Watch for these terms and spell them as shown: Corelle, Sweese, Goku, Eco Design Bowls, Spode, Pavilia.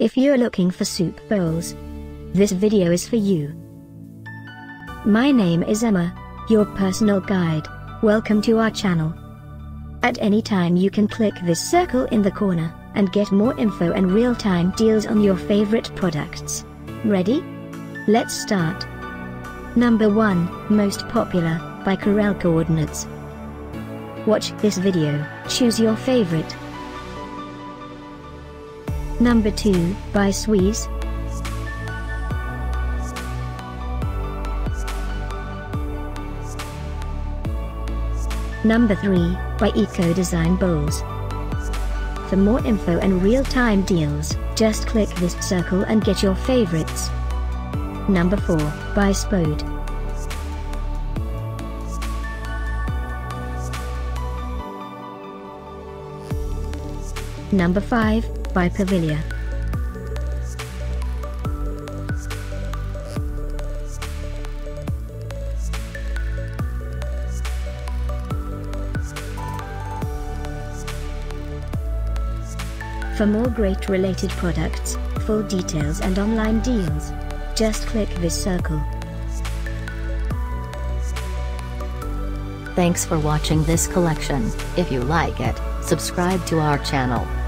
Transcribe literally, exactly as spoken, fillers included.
If you're looking for soup bowls, this video is for you. My name is Emma, your personal guide. Welcome to our channel. At any time you can click this circle in the corner, and get more info and real-time deals on your favorite products. Ready? Let's start. Number one, Most Popular, by Corelle Coordinates. Watch this video, choose your favorite. Number two, by Sweese. Number three, by Eco Design Bowls. For more info and real-time deals, just click this circle and get your favorites. Number four, by Spode. Number five, by Pavilia. For more great related products, full details and online deals, just click this circle. Thanks for watching this collection. If you like it, subscribe to our channel.